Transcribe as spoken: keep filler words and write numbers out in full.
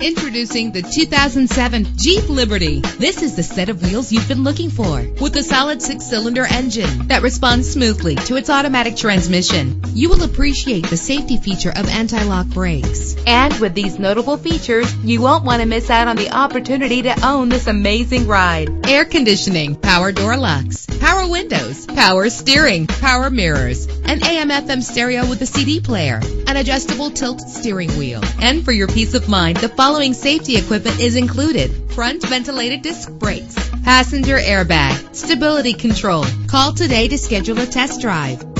Introducing the two thousand seven Jeep Liberty. This is the set of wheels you've been looking for, with a solid six-cylinder engine that responds smoothly to its automatic transmission. You will appreciate the safety feature of anti-lock brakes. And with these notable features, you won't want to miss out on the opportunity to own this amazing ride. Air conditioning, power door locks, power windows, power steering, power mirrors, an A M F M stereo with a C D player, an adjustable tilt steering wheel. And for your peace of mind, the following safety equipment is included: front ventilated disc brakes, passenger airbag, stability control. Call today to schedule a test drive.